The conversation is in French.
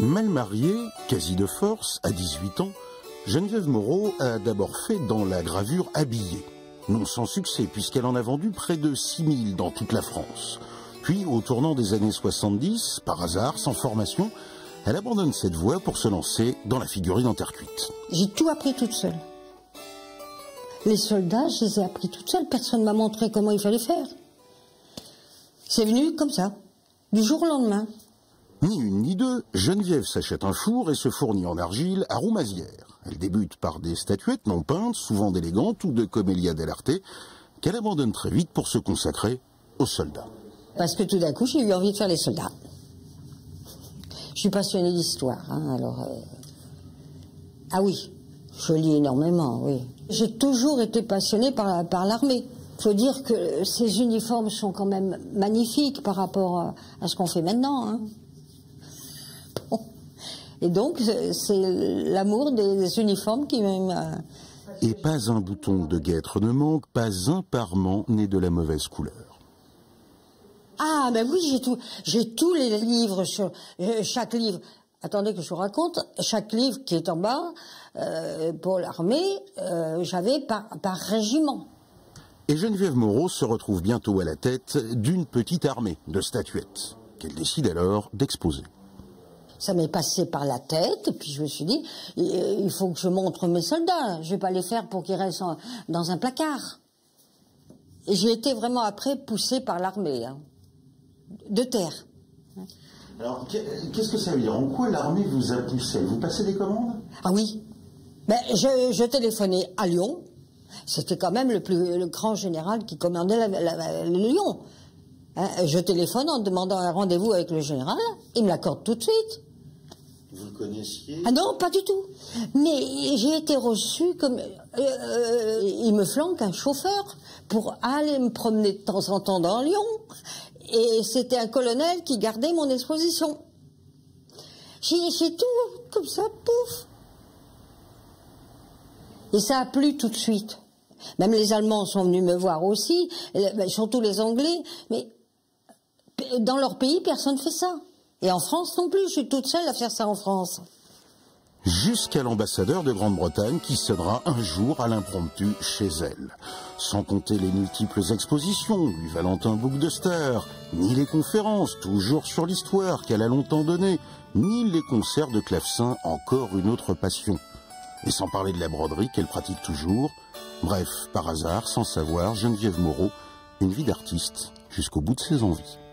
Mal mariée, quasi de force, à 18 ans, Geneviève Moreau a d'abord fait dans la gravure habillée, non sans succès puisqu'elle en a vendu près de 6000 dans toute la France. Puis, au tournant des années 70, par hasard, sans formation, elle abandonne cette voie pour se lancer dans la figurine en terre cuite. J'ai tout appris toute seule. Les soldats, je les ai appris toute seule. Personne ne m'a montré comment il fallait faire. C'est venu comme ça, du jour au lendemain. Ni une ni deux, Geneviève s'achète un four et se fournit en argile à Roumazière. Elle débute par des statuettes non peintes, souvent d'élégantes ou de commedia dell'arte, qu'elle abandonne très vite pour se consacrer aux soldats. Parce que tout d'un coup, j'ai eu envie de faire les soldats. Je suis passionnée d'histoire, hein, alors... Ah oui, je lis énormément, oui. J'ai toujours été passionnée par l'armée. Il faut dire que ces uniformes sont quand même magnifiques par rapport à ce qu'on fait maintenant. Hein. Bon. Et donc, c'est l'amour des uniformes qui m'aime. Et pas un bouton de guêtre ne manque, pas un parement n'est de la mauvaise couleur. Ah, ben oui, j'ai tous les livres, chaque livre, attendez que je vous raconte, chaque livre qui est en bas, pour l'armée, j'avais par régiment. Et Geneviève Moreau se retrouve bientôt à la tête d'une petite armée de statuettes, qu'elle décide alors d'exposer. Ça m'est passé par la tête, et puis je me suis dit, il faut que je montre mes soldats, je vais pas les faire pour qu'ils restent dans un placard. Et j'ai été vraiment après poussée par l'armée, hein. De terre. Alors, qu'est-ce que ça veut dire? En quoi l'armée vous a poussé? Vous passez des commandes? Ah oui. Ben, je téléphonais à Lyon. C'était quand même le grand général qui commandait Lyon. Hein, je téléphone en demandant un rendez-vous avec le général. Il me l'accorde tout de suite. Vous le connaissiez? Ah non, pas du tout. Mais j'ai été reçue comme... il me flanque un chauffeur pour aller me promener de temps en temps dans Lyon. Et c'était un colonel qui gardait mon exposition. J'ai tout comme ça, pouf. Et ça a plu tout de suite. Même les Allemands sont venus me voir aussi, surtout les Anglais. Mais dans leur pays, personne ne fait ça. Et en France non plus, je suis toute seule à faire ça en France. Jusqu'à l'ambassadeur de Grande-Bretagne qui cédera un jour à l'impromptu chez elle. Sans compter les multiples expositions, lui valant un bouc de star, ni les conférences, toujours sur l'histoire qu'elle a longtemps donnée, ni les concerts de clavecin, encore une autre passion. Et sans parler de la broderie qu'elle pratique toujours. Bref, par hasard, sans savoir, Geneviève Moreau, une vie d'artiste jusqu'au bout de ses envies.